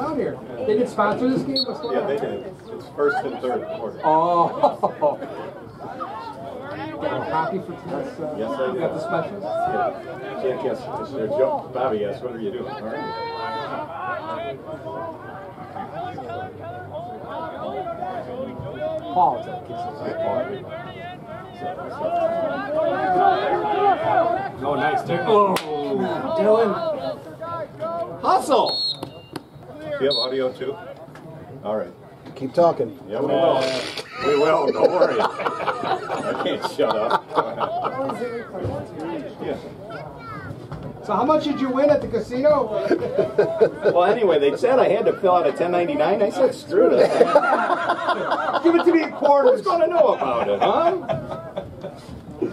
out here. They did sponsor this game? What's going on? Yeah, they did. It's first and third quarter. Oh. Happy for tonight. Yes, I do. You got the specials? Yeah. Can't guess. Mr. Joe. Bobby, yes. What are you doing? All right. Paul's at Kisses. Oh, nice. Oh, Dylan. Hustle. Do you have audio too? All right. Keep talking. Yeah, we will. We will. Don't worry. I can't shut up. Yeah. So how much did you win at the casino? Well, anyway, they said I had to fill out a 1099. I said, screw this. Give it to me in quarters. Who's going to know about it, huh?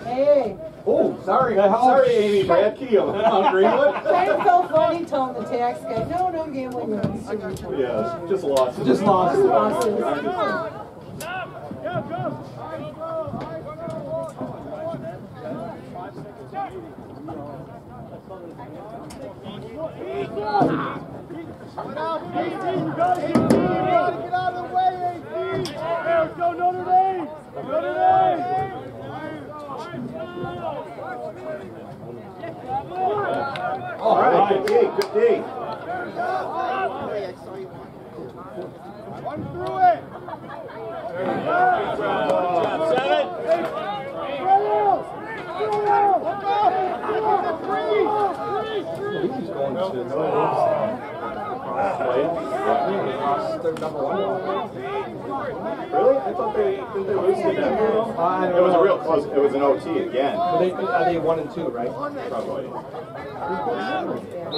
Hey. Oh, sorry. Sorry, Amy Bradkey. I'm hungry. That's so funny telling the tax guy, no, don't gamble. Yeah, just lost it. Just lost it. Get out of the way, AP! Go Notre Dame! Notre Dame! All right, good day, good day. One through it. Really? I thought they didn't they lose to Denver. It was a real close. It was an OT again. Are they 1 and 2, right? Probably.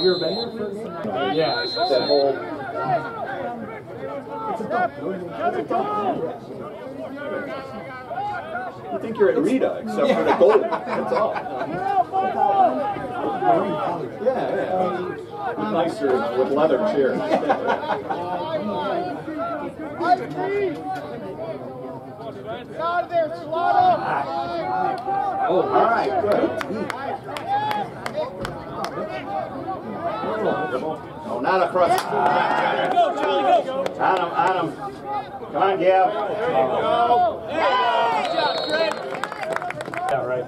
You're a man. Yeah. That whole. You think you're at Rita, except for the gold. That's all. Yeah. Nicer with leather chairs. Get out of there, Slaughter! Oh, all right, good. No, not across. Go, Charlie, go! On him, come on, Gab. There you go. Good job, Greg. Yeah, right.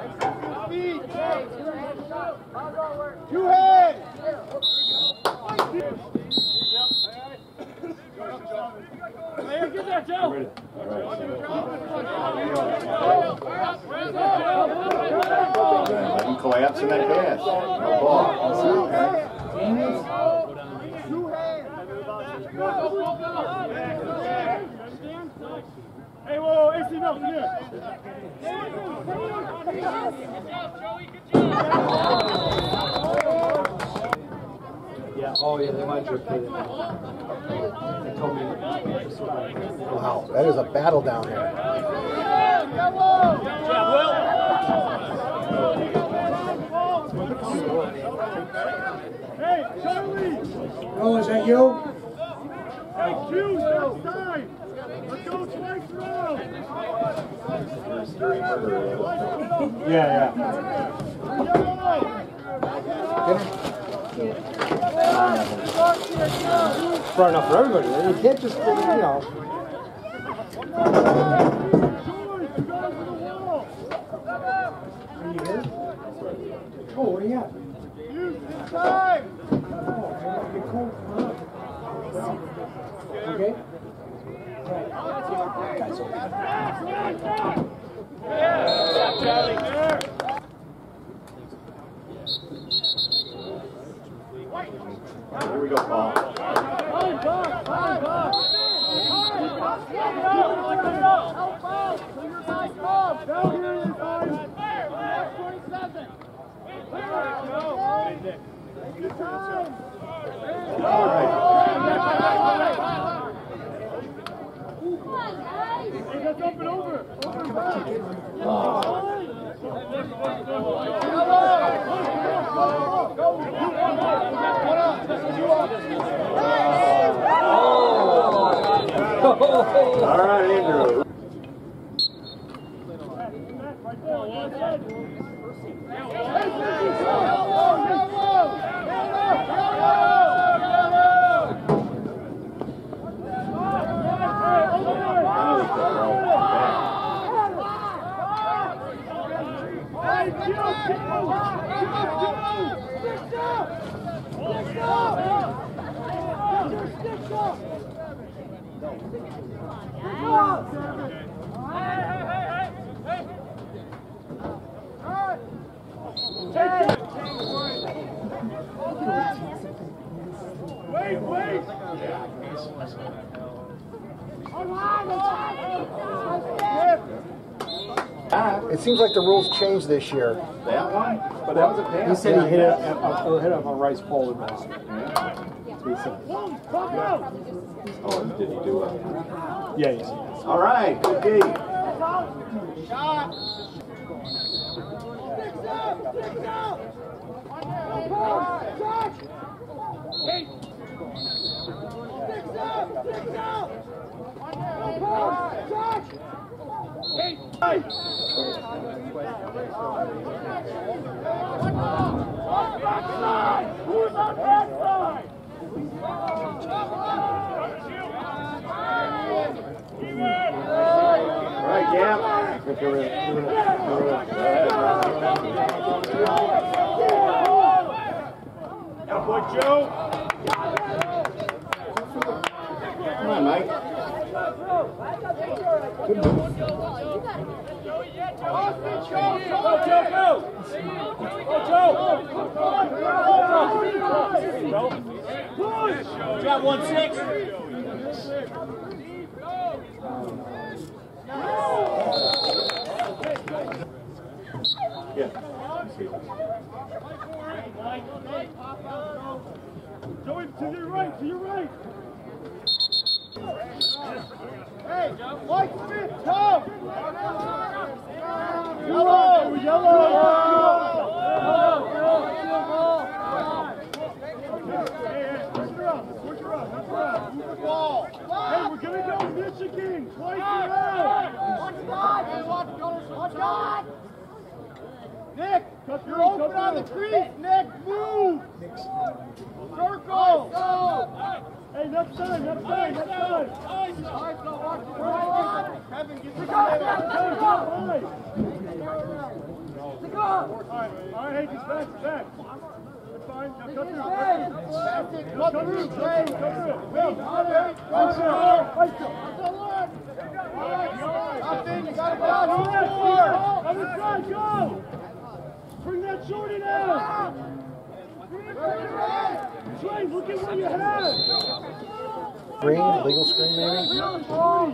that is a battle down here. Hey, Charlie! Oh, is that you? Hey, Q's outside! Let's go twice around! Yeah. Far enough for everybody. You can't just, you know. Are you here? Oh, what do you got? It's time! Okay. Yeah, Charlie. Here we go, Paul. Down here All right, Andrew. It seems like the rules changed this year. That one? But that was a pass. He said he hit it up on Rice Pole. Oh, did he do it? Yeah, he said. All right, good D. Shot. Now, boy, Joe. Come on, Mike. Go, Joe. Got 1-6. Joey, to your right, to your right. Hey, Mike Smith, come! Yellow, yellow! Hey, we're gonna go Michigan, twice in a row! Watch God! Nick, you're open on the crease, Nick, move! Circle! Go! Hey, next time! Kevin, get the I hate this back. It's fine, Green, legal screen maybe? All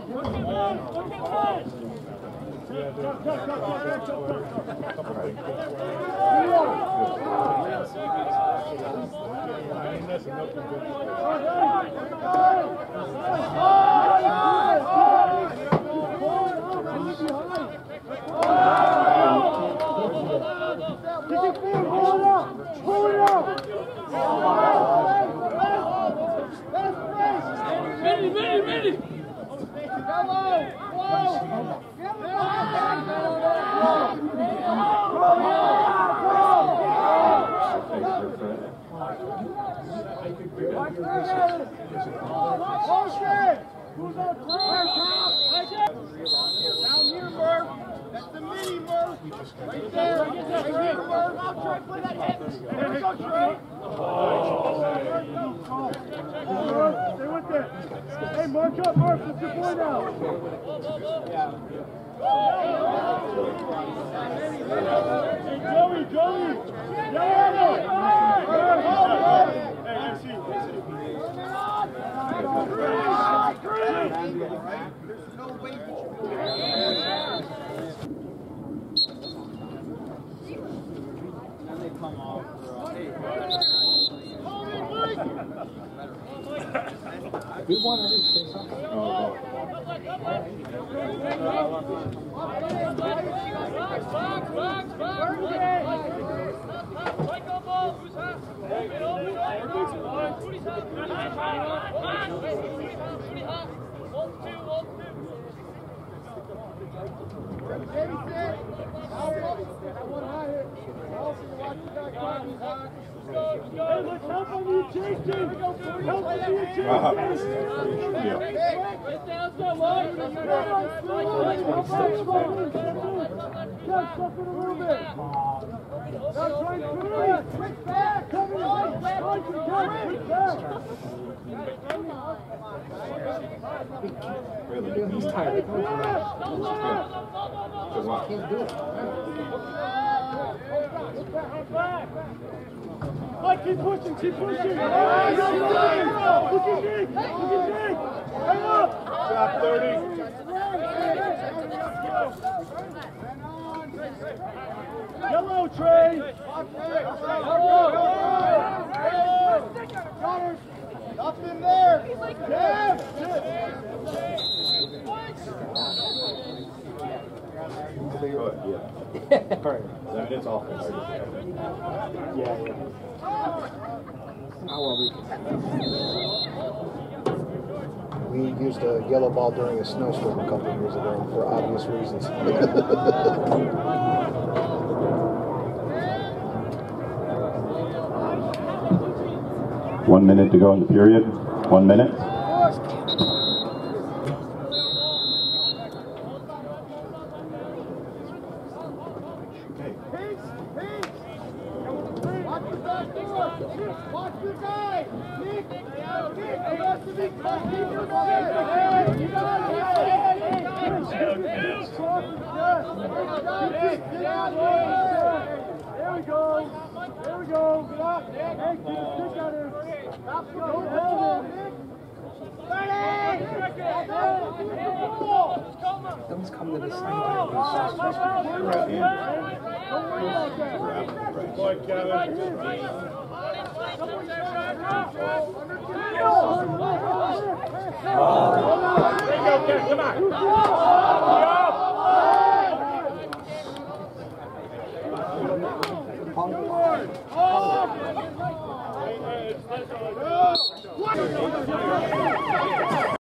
come off for we want he's tired. Can't do it. Mike, keep pushing, keep pushing. Hey, look at Jake, hang up. Drop 30. Yellow, Trey. Up in there. Yeah. Alright. I mean, it's offense. Yeah. We used a yellow ball during a snowstorm a couple of years ago for obvious reasons. One minute to go in the period. 1 minute.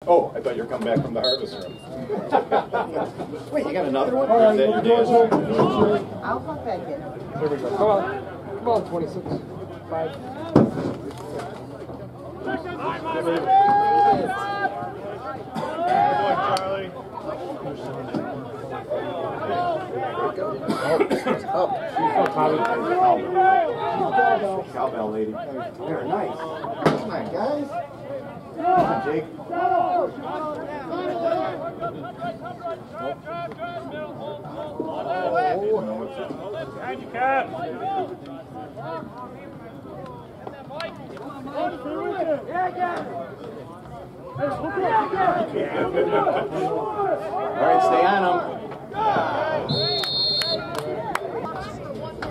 Oh, I thought you were coming back from the harvest room. Wait, you got another one? All right, I'll pop back in. There we go. Come on. Come on, 26. 5. Up. Cowbell lady. They're nice. Come on, guys. Jake. Alright, stay on him.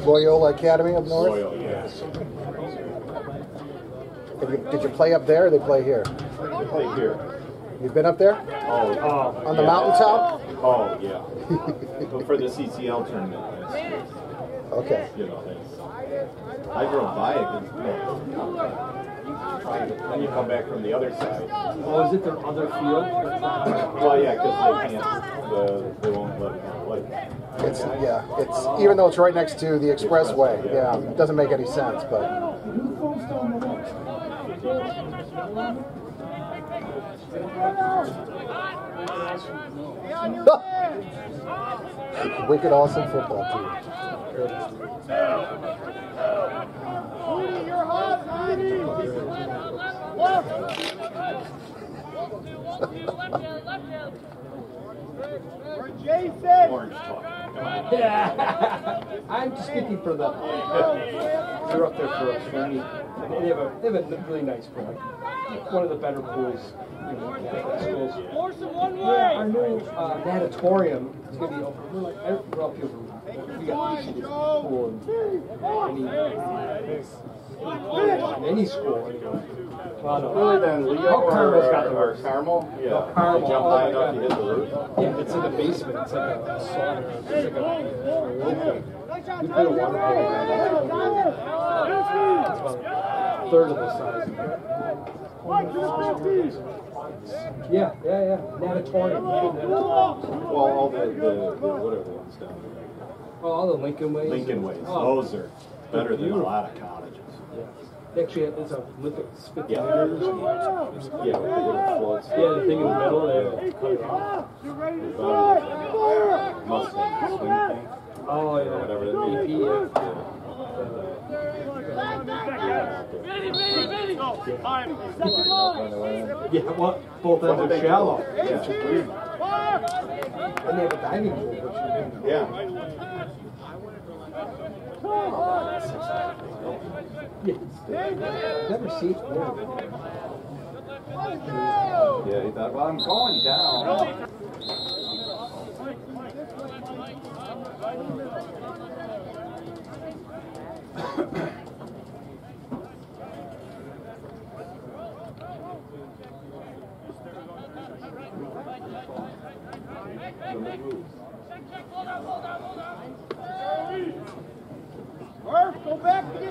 Loyola Academy up north? Loyola, yes. Did you play up there or they play here? They play here. You've been up there? Oh. On the mountaintop? Oh, yeah. But for the CCL tournament last year. Okay. You know, I drove by it. Then you come back from the other side. Oh, is it the other field? Well, yeah, because they can't. They won't let it play. It's, yeah. It's, even though it's right next to the expressway. Yeah. It doesn't make any sense, but... Wicked awesome football team. Jason. Orange talk. Yeah. I'm just looking for the. They're up there for a friendly. They have a really nice pool. One of the better pools. You know, schools. Yeah, I knew the auditorium is going to be open. We're up here for Any score. Really, then Leo Carmel's got the worst. Carmel? Yeah. No, Carmel. Jump high enough to hit the roof. Yeah, it's in the basement. It's like a sauna. It's like a third of the size of it. Yeah, yeah, yeah. Natatorium. Well, all the whatever ones down there. Oh, all the Lincoln Ways. Lincoln Ways. Oh. Those are better than a lot of cottages. Yeah. Actually, it's a lithic spit. Yeah. Yeah, with the little floats. Yeah, the thing in the middle there. You ready to fire? Mustang swing thing. Oh, yeah. Whatever that may be. Yeah, well, both ends are shallow. Yeah. And they have a diving pool, which you do. Yeah. Yeah. Never see it before. Yeah, he thought, well, I'm going down. Murph, go back to get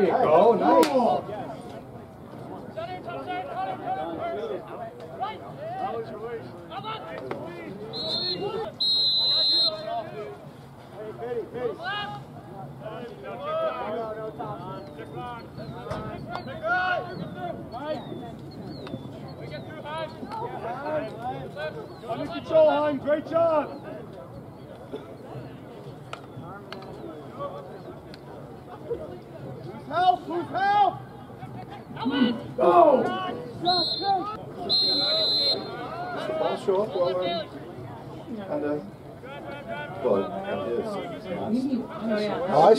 you go, nice. We get through Heim. Under control, Heim. Great job. Help! Who's help? Go! Does the ball show up well?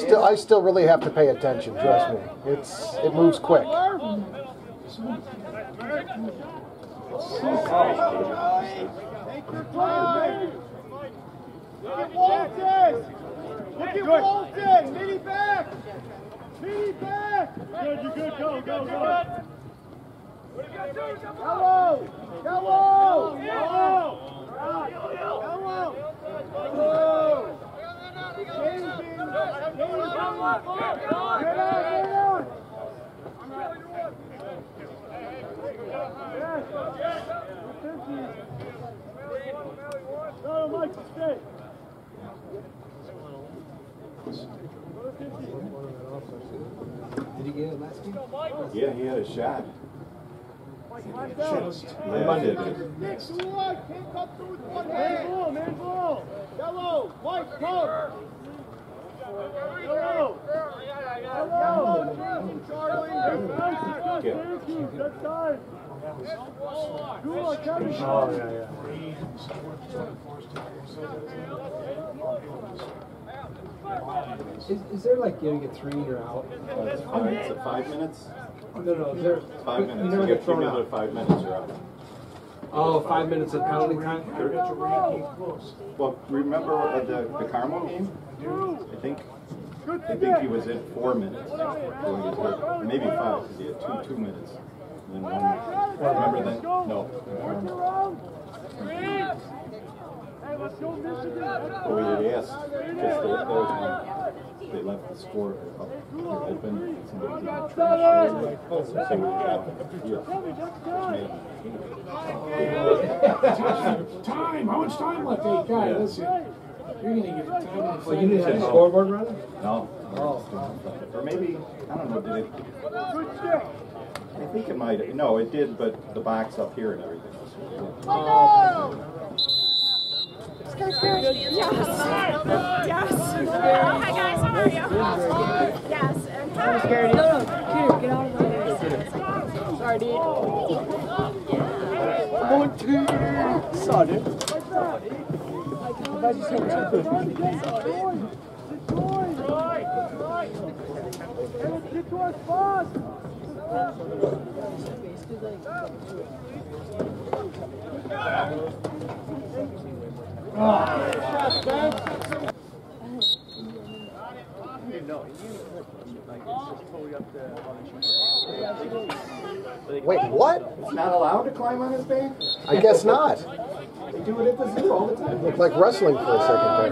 No, I still really have to pay attention. Trust me, it moves quick. Take your time. Look at Walton. Look at Walton. Mini back. Mini back! Good, you're good, go, go, go! Hello! Hello! Hello! Hello! Hello! Did he get it last week? Yeah, he had a shot. Just landed it. Next to the line, came up through with one hand. Man ball, yellow, white, pump. Hello. Hello, Charlie. Syracuse, that's time. Oh, yeah. Is there like, you know, you get 3 and you're out? Is it 5 minutes? No, is there 5 minutes? You get 3 minutes, 5 minutes, you're out. Oh, 5 minutes of penalty time? Well, remember the Carmel game? I think he was in 4 minutes. Maybe 5, because he had two minutes. And then 1 minute. Remember then? No. Hey, let's go, Michigan. Oh, we did ask. They left the score up open. Time! How much time left? Hey, guy, listen. You're going to give time. Well, you didn't have the scoreboard running? No. Oh. Or maybe, I don't know, did it? I think it might have. No, it did, but the box up here and everything. Oh, no! Let's go, good? Yeah. Yes. Hi guys, how are you? Yes. And hi. I'm scared. No, Peter, get out of my way. Sorry, dude. Sorry, dude. Wait, what? It's not allowed to climb on this band? I guess not. They do it at the zoo all the time. It looked like wrestling for a second there.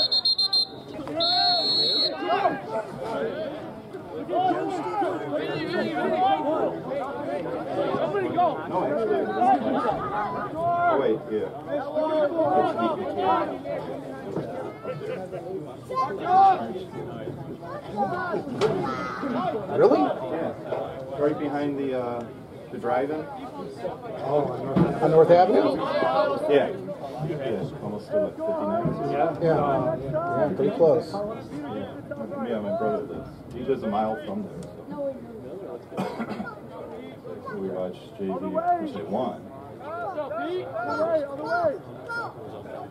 Really? Yeah. Right behind the drive-in. Oh, on North Avenue? Yeah. Yeah, almost still at 59. Yeah? Yeah. Yeah, pretty close. Yeah. Yeah, my brother lives. He lives a mile from there. So we watched JV, which they won.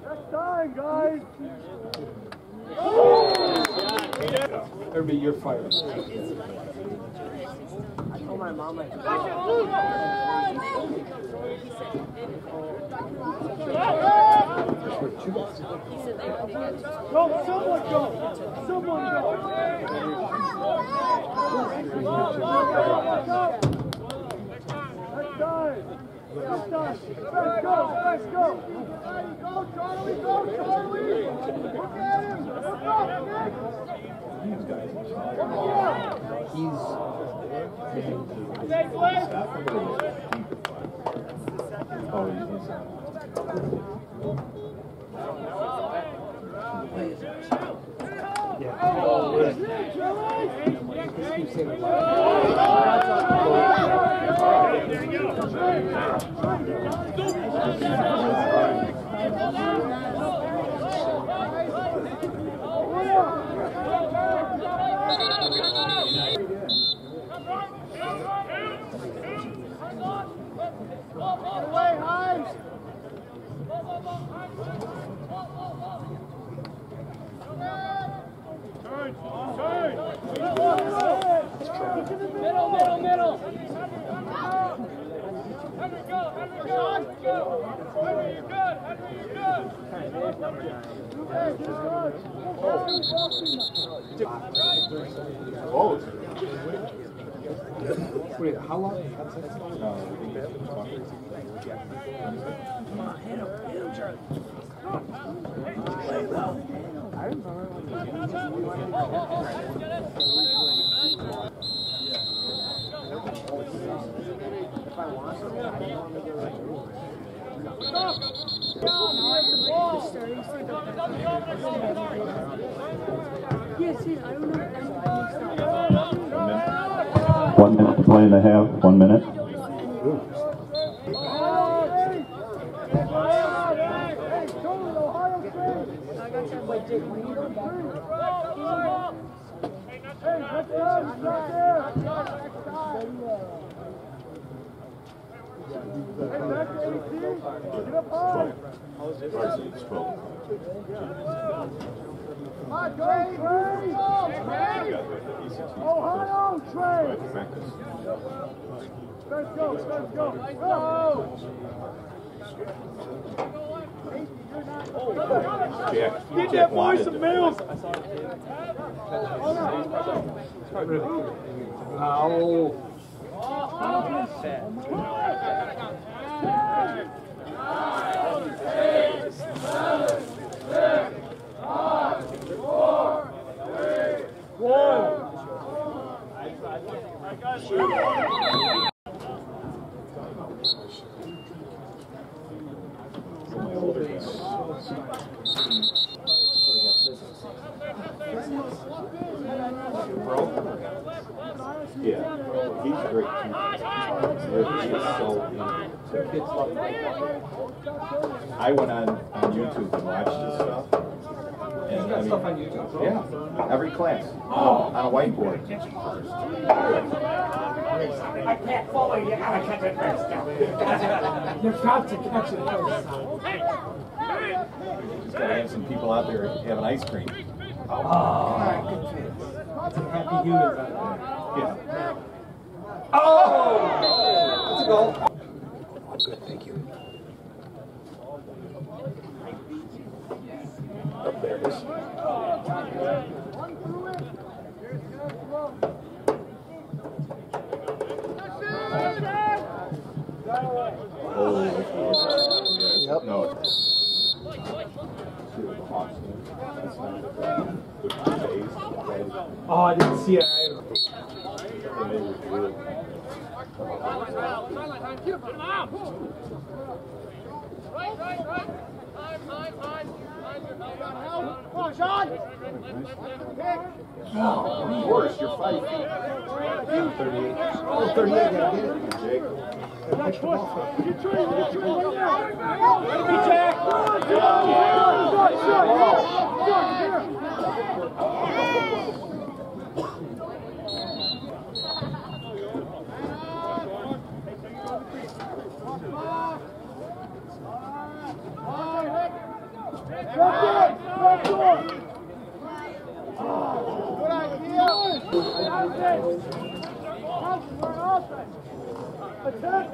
Next time, guys! Everybody, you're fired. I told my mom I Someone go! Go, Charlie! Go, Charlie! Look at him! Look up, Nick! Wait, how long? Come on, hit him, Charlie. Play well. I remember play and a half, 1 minute. Ohio Train! Let's go. Oh. Get that boy some meals. Ow. One. Yeah, he's great. I went on YouTube and watched his stuff. And, I mean, stuff on YouTube? Yeah, every class. Oh. On a whiteboard. I can't follow you. You gotta catch it first. You've got to catch it first. Just gotta have some people out there having ice cream. Oh, some happy humans out there. Yeah. Oh! That's a goal. I'm good, thank you. Oh, there it is. Oh, yep. No. Oh, I didn't see it. Come on, Sean! No, worse, you're fighting. 38. Oh, 38, gotta get it. Attack,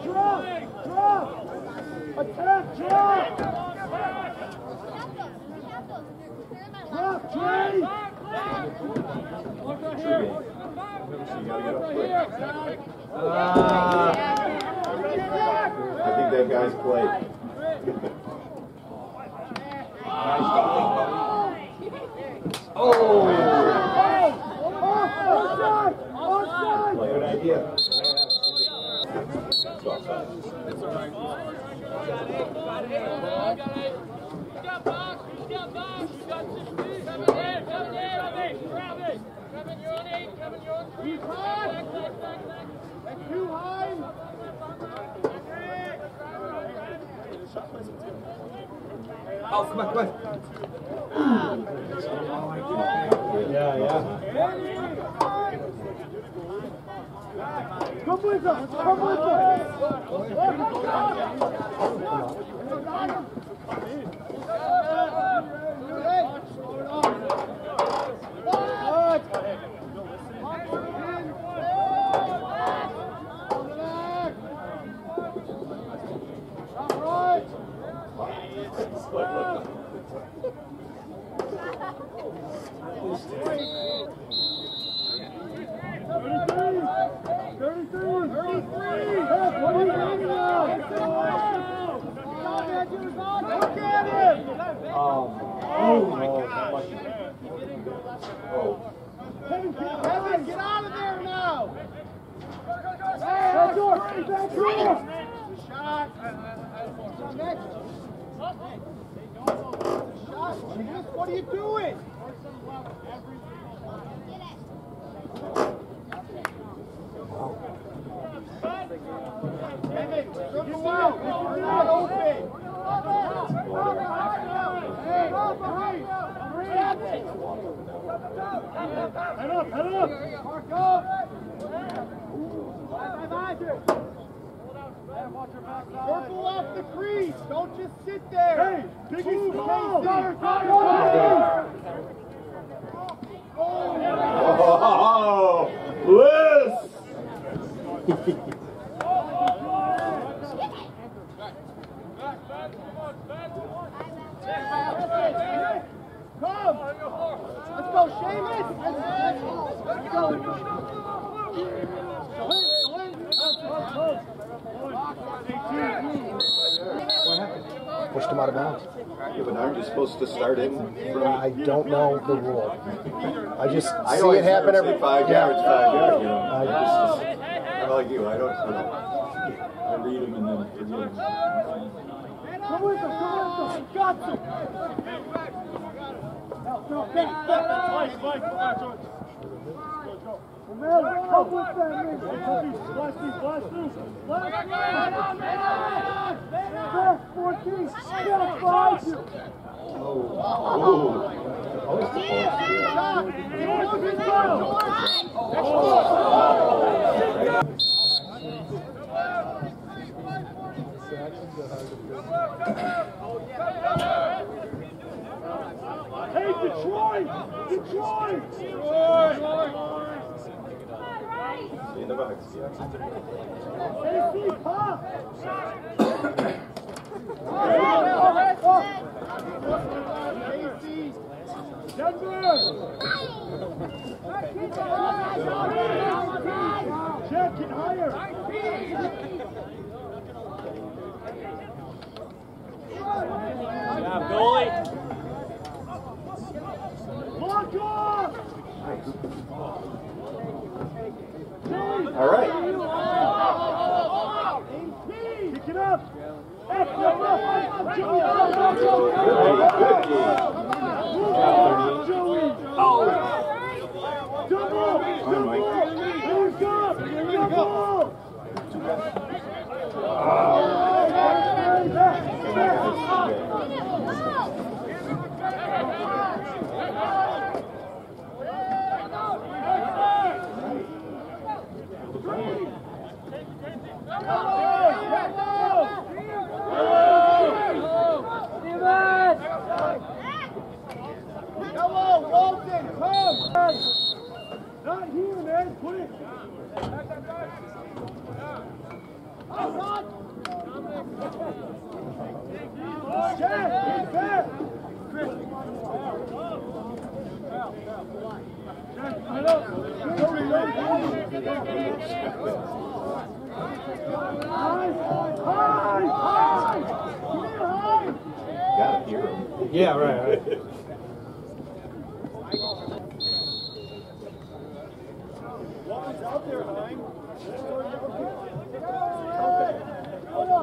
drop! Drop! Attack, drop! Drop, Trey! Look right here! I think that guy's played. Oh! Offside! Offside! Good idea. Oh, come on, come on. Yeah, yeah. Go, boys, up. Go, boys, what are you doing? Head up. Circle off the crease. Don't just sit there. Hey, move, ball. Oh, Liz. Back, go, Sheamus! Let's go! Pushed him out of bounds. Yeah, but aren't you supposed to start him? I don't know the rule. I just see it happen every 5 yards. 5 yards. You know, I'm like you. I don't know. I read him and then. Hey, Detroit! Detroit! Detroit! In the box, yeah. Hey, pop! Denver! Check it higher! Yeah, goalie. All right. Pick it up. Not here, man. Put it. Yeah, right. Out there, Lang.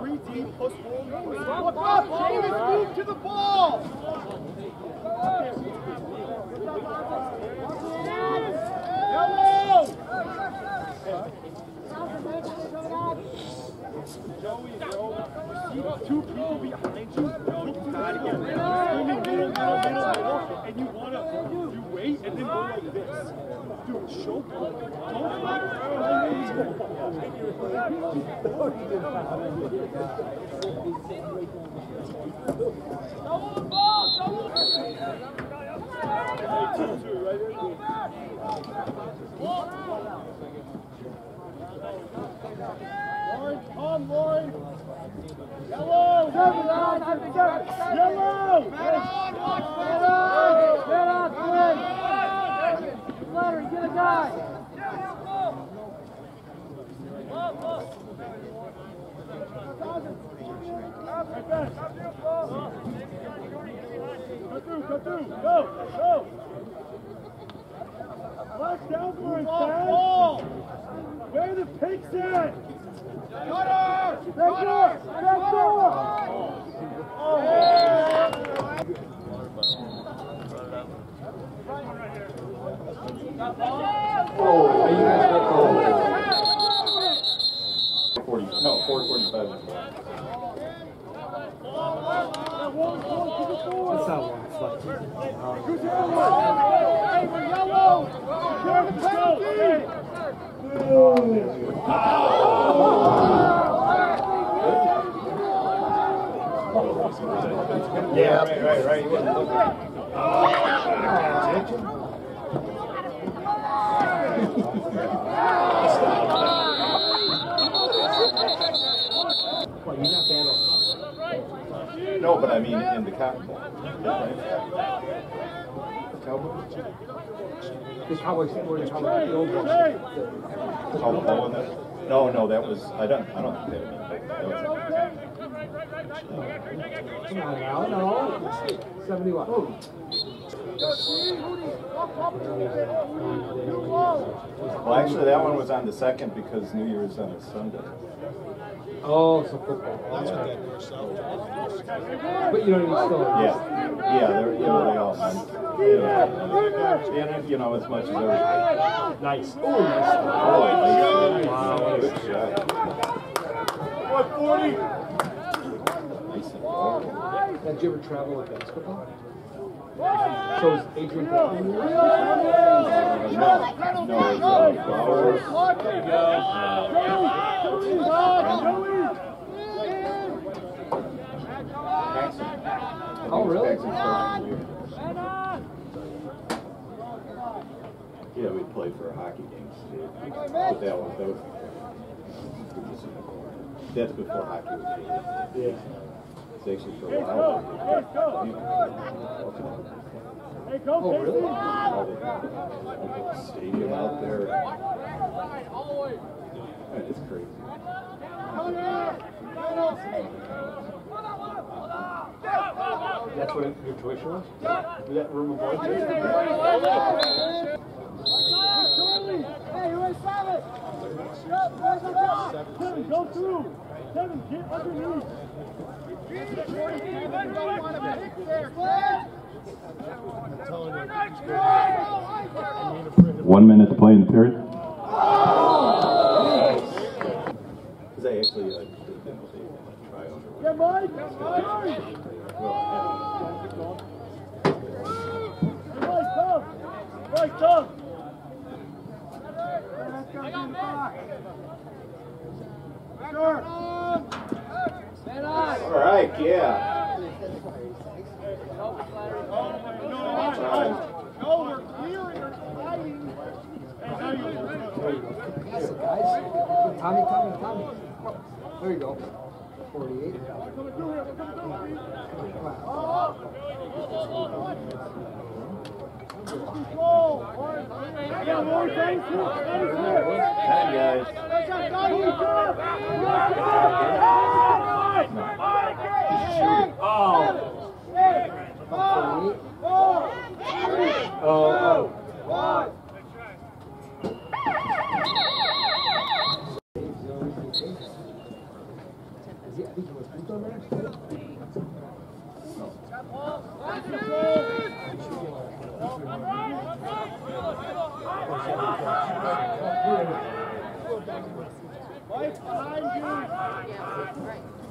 Three deep plus one. Look up, Sheamus, move to the ball. Yellow. Joey, two people behind you. You gotta get rid of middle, and you wanna do weight and then go like this. Dude, show me. Yellow! Letter, get a guy. Go through. Go. Flash down for it, Dad. Where the pig's at? Cutter! Oh, are you guys back home? 40, no, 445. That's not one, it's like yeah, right. Oh, no, but I mean in the Cowboys. The Cowboys scored and Cowboys field goal. No, that was, I don't think they had anything. That was, come on now, no. 71. Well, actually, that one was on the second because New Year's on a Sunday. Oh, so football. That's what that was. But you know, you still. Yeah, they're, they all. And you know, as much as everything. Nice. Oh, nice. Wow, good shot. 140. Nice and long. Did you ever travel with basketball? So is Adrian. No. Oh, really? Yeah, we played for hockey games too. But that one, that's before hockey was here. Yeah. It's actually for a while. Oh, really? The stadium out there. That is crazy. That's what your tuition was? That room of boys? Hey, you ain't solid! Kevin, go through! Kevin, get underneath! You, 1 minute to play in the period. Because I actually did that try over. Yeah, Mike! Alright, yeah. No, we're clear and we're fighting. That's it, guys. Tommy. There you go. 48. I got more things. Oh.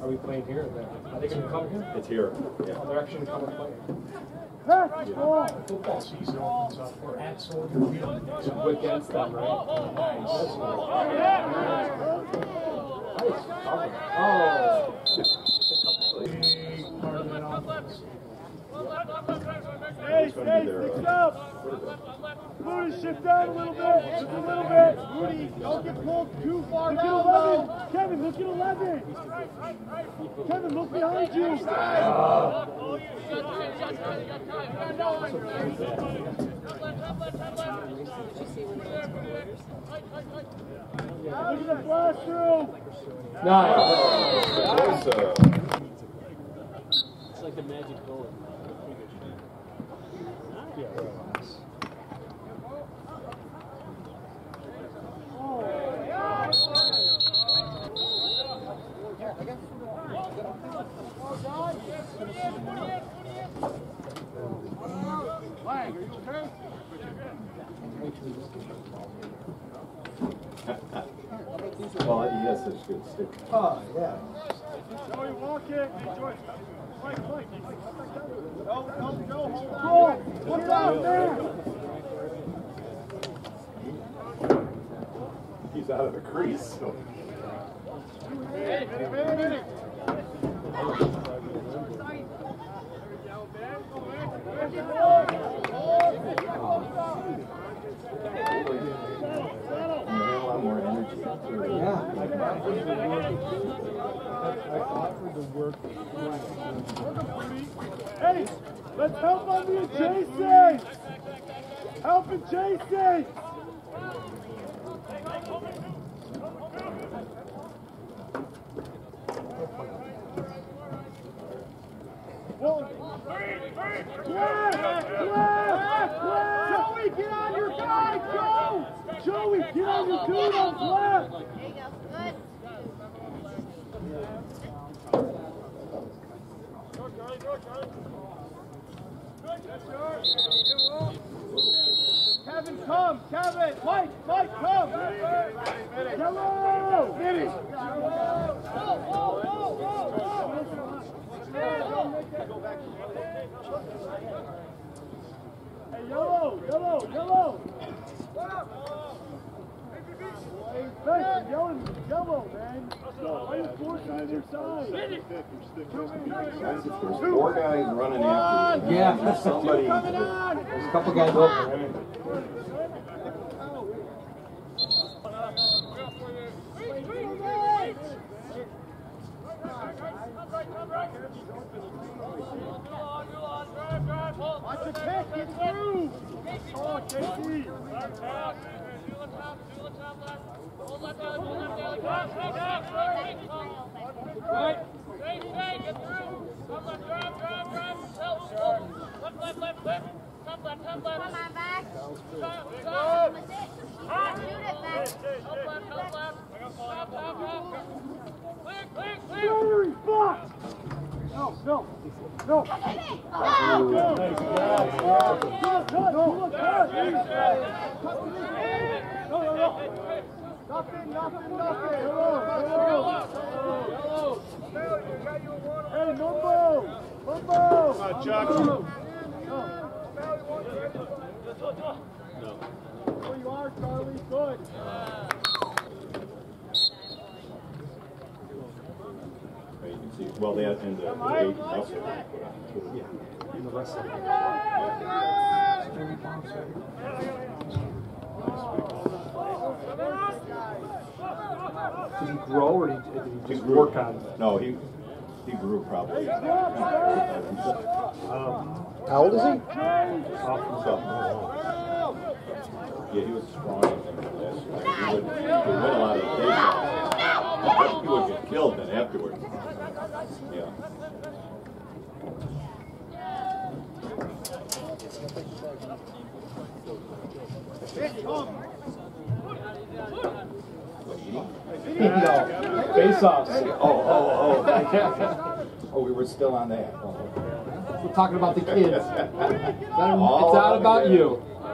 Are we playing here or there? Are they going to come here? It's here. Yeah. Oh, they're actually going to come and play. Football season opens up. We're at Soldier Field. It's a quick end stop, right? Moody, shift down a little bit. Just a little bit. Moody, don't get pulled too far down. Kevin, look at 11. Kevin, look behind you. Look at the flash through. Nice. It's like the magic bullet. Yeah, nice. Well, he has such good stick. Oh, yeah. Joey, walk it. Enjoy. No. What's up, man? He's out of the crease. So. Minute. Hey, let's help on the adjacent! Help him, Jason! Joey, get on your guy, go! Joey, get on your kudos, left! There you go, good. Kevin, come! Kevin! Mike, come! Hello! Finish! Hey, yellow! Hey, yellow, man! Why are you forcing on your side? There's four guys running after you. Yeah, there's somebody. There's a couple guys open. Watch the pick, get through! Oh, JT! Right. Stay, get through! Top left, drive! Left. Top left. Come on, back. No. No. There you are, Charlie. Good. You can see, well, they end the eight elsewhere. Yeah, in the rest of it. Did he grow or did he just work on it? No, he grew probably. How old is he? Yeah, he was strong last year. He went a lot of days out. He would get killed then afterwards. Yeah. No. Face-offs. Oh. Oh, we were still on that. We're talking about the kids. It's not about you. I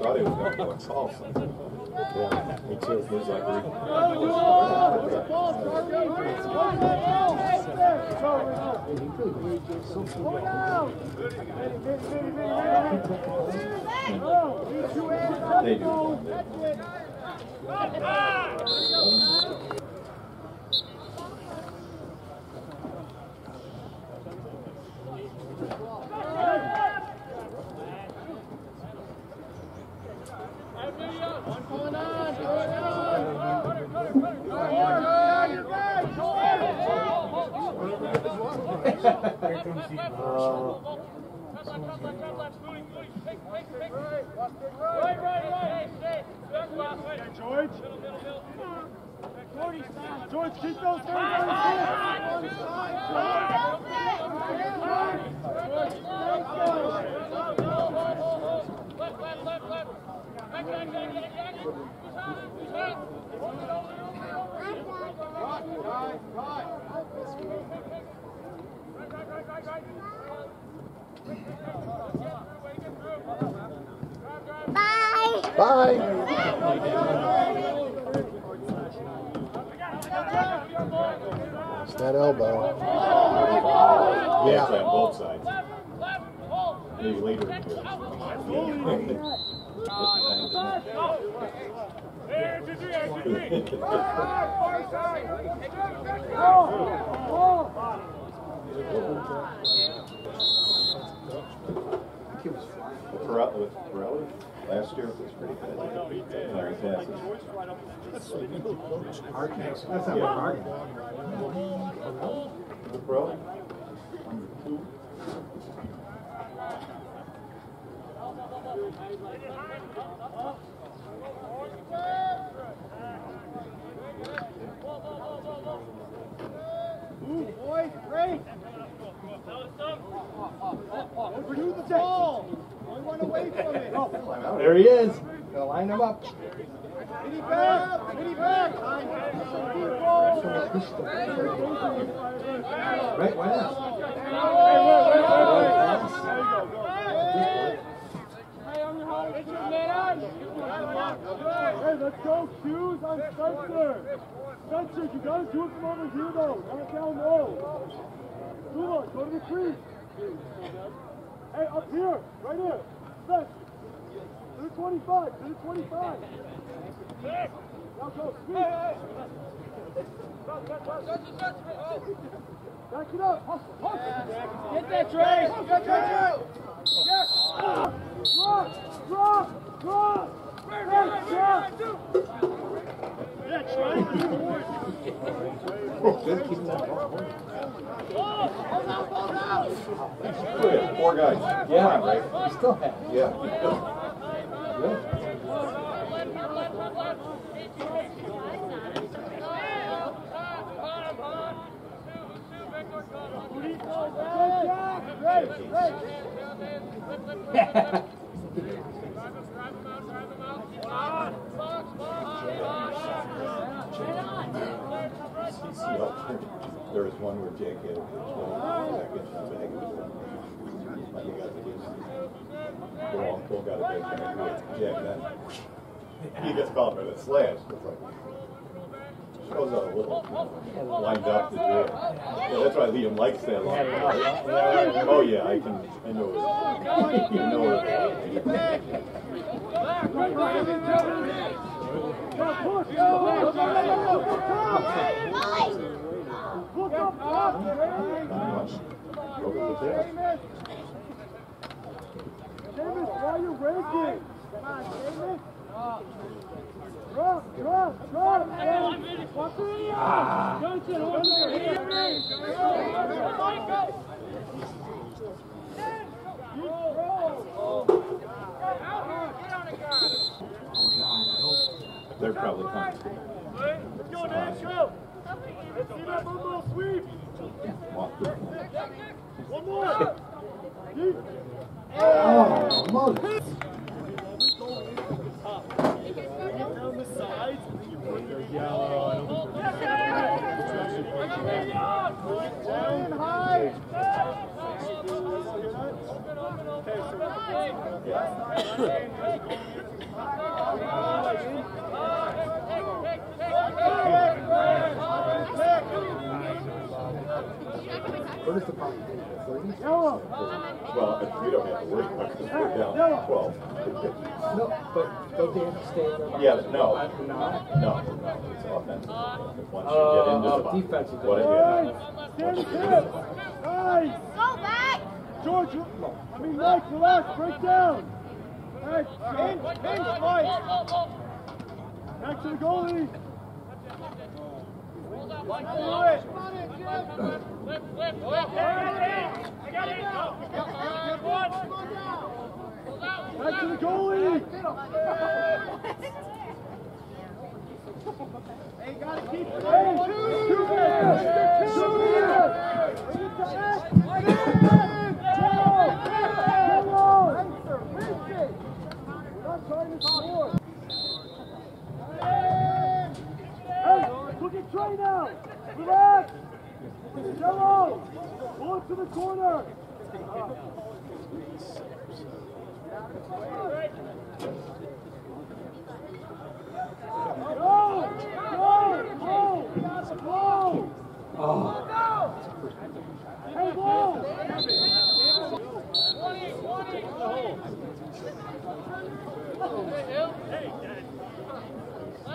thought it was going to go off. Yeah, me too. It feels like we. They do. George, keep those things on the side. Bye. It's that elbow. Yeah. On both sides. Maybe later. I think it was Pirelli last year was pretty good. Larry passes. That's not hard. Pirelli. away. Produce the ball. Only one away from it. There he is. Gotta line him up. Mini back. Mini back. Right, why not? Hey, let's go, Hughes on Spencer. Spencer, you gotta do it from over here, though. Not down low. Lula, go to the crease. Hey, up here, right here. Spencer, to the 25, to the 25. Now go, speed. Back it up, hustle, hustle. Get that, Trey. Get that, Trey. Yes. Drop, drop, drop. Four guys. Yeah, right. You still have. Yeah. Yeah. CCL, there was one where Jake had a bag. He gets called by the slash. It's like, shows out a little lined up to do it. Yeah, that's why Liam likes that line. Oh yeah, I know it. You know it. They're probably coming. Let's go, Nate. Go. Let's see that little sweep. One more. Oh, mother. Down the sides. Down high. What is the problem? Well, if we don't have to worry about it, we're down 12. No, but don't they understand? Yeah, no. No, it's offensive. Once you get into the box. Defensive. Nice! Go back! George, I mean, Mike, relax, break down! Hey, pinch, Mike! Back to the goalie! One more. Flip, flip, flip. I got it. Back to the goalie. They gotta keep it. We're not trying to score. Look at Trey now! Relax! Yellow! Pull it to the corner! Go! Go! Go! Go! Oh! Hey, go! Hey,